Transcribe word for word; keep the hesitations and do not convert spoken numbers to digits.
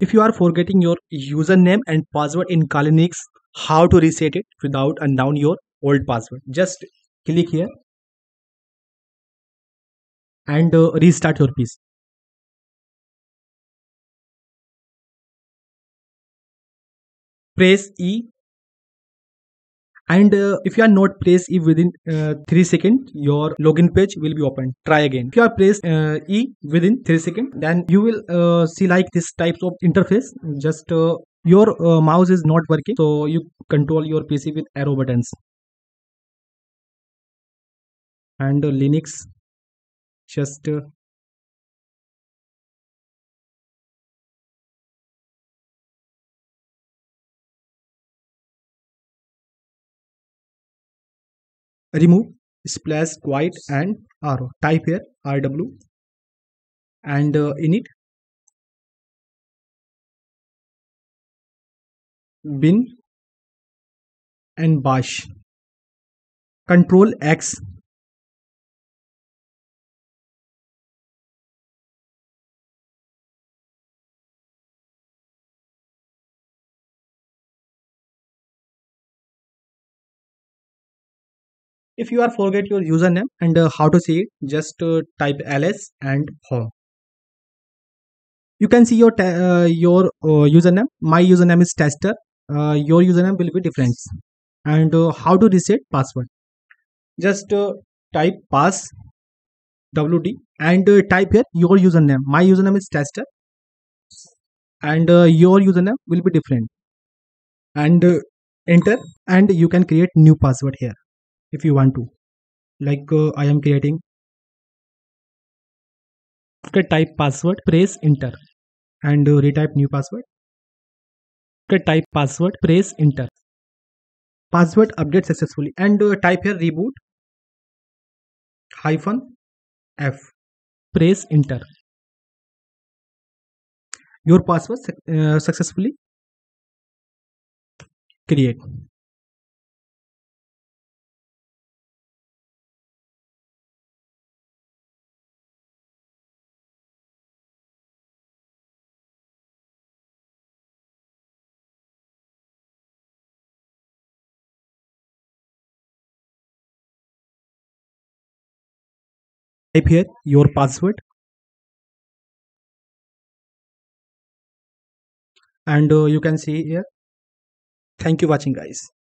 If you are forgetting your username and password in Kali Linux, how to reset it without unknowing your old password? Just click here and uh, restart your P C. Press E, and uh, if you are not press E within uh, three seconds, your login page will be opened. Try again. If you are press uh, E within three seconds, then you will uh, see like this types of interface. Just uh, your uh, mouse is not working, so you control your P C with arrow buttons. And uh, Linux, just uh, remove splash quiet and arrow. Type here R W and uh, init bin and bash. Control X, if you are forget your username and uh, how to see it, just uh, type ls and home. You can see your uh, your uh, username. My username is tester. Uh, your username will be different. And uh, how to reset password? Just uh, type pass wd and uh, type here your username. My username is tester, and uh, your username will be different. And uh, enter, and you can create new password here. If you want to, like uh, I am creating, okay, type password, press enter and uh, retype new password. Okay, type password, press enter. Password update successfully, and uh, type here reboot hyphen F, press enter. Your password uh, successfully create. Type here your password and uh, you can see here. Thank you watching guys.